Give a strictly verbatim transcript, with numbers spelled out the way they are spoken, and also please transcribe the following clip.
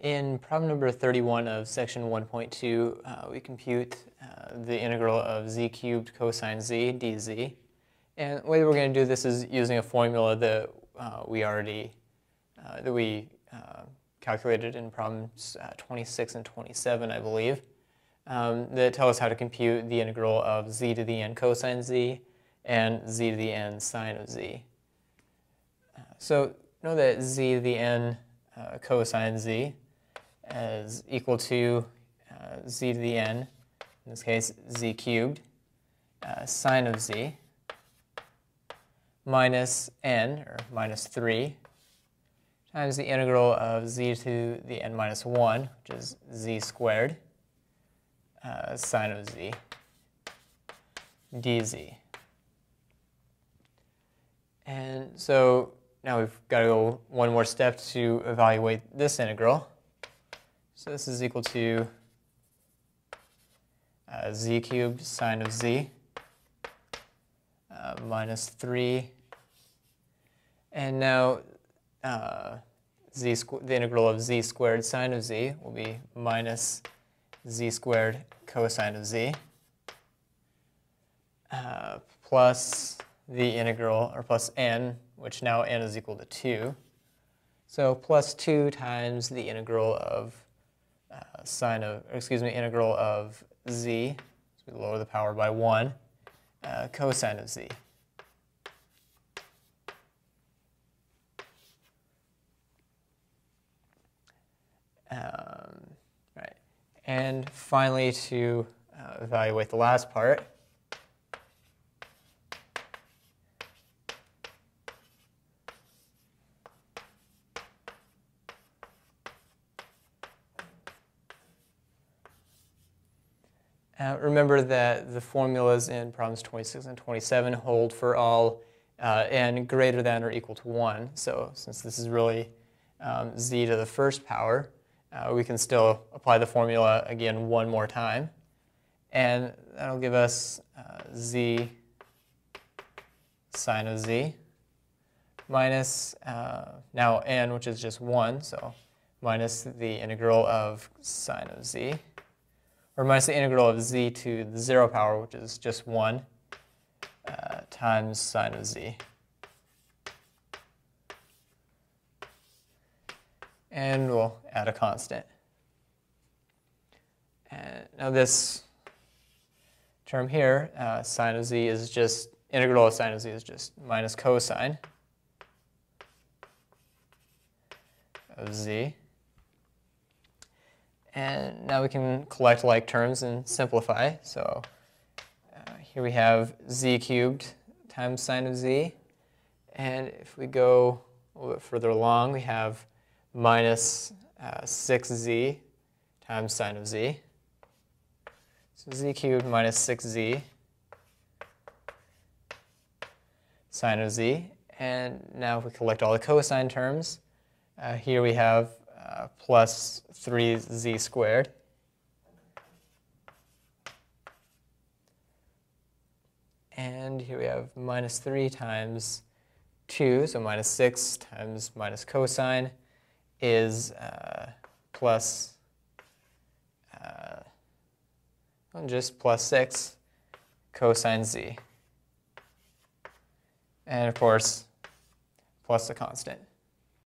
In problem number thirty-one of section one point two, uh, we compute uh, the integral of z cubed cosine z dz. And the way we're going to do this is using a formula that uh, we already uh, that we uh, calculated in problems uh, twenty-six and twenty-seven, I believe, um, that tell us how to compute the integral of z to the n cosine z and z to the n sine of z. Uh, so know that z to the n uh, cosine z is equal to uh, z to the n, in this case z cubed, uh, sine of z, minus n, or minus three, times the integral of z to the n minus one, which is z squared, uh, sine of z, dz. And so now we've got to go one more step to evaluate this integral. So this is equal to uh, z cubed sine of z uh, minus three. And now uh, z the integral of z squared sine of z will be minus z squared cosine of z uh, plus the integral, or plus n, which now n is equal to two. So plus two times the integral of uh, sine of, or excuse me, integral of z, so we lower the power by one, uh, cosine of z. Um, right. And finally, to uh, evaluate the last part, Uh, remember that the formulas in problems twenty-six and twenty-seven hold for all uh, n greater than or equal to one. So since this is really um, z to the first power, uh, we can still apply the formula again one more time. And that'll give us uh, z sine of z minus uh, now n, which is just one, so minus the integral of sine of z, or minus the integral of z to the zero power, which is just one, uh, times sine of z. And we'll add a constant. And now this term here, uh, sine of z is just, integral of sine of z is just minus cosine of z. And now we can collect like terms and simplify. So uh, here we have z cubed times sine of z. And if we go a little bit further along, we have minus uh, six z times sine of z. So z cubed minus six z sine of z. And now if we collect all the cosine terms, uh, here we have Uh, plus three z squared and here we have minus three times two, so minus six times minus cosine is uh, plus uh, just plus six cosine z, and of course plus a constant.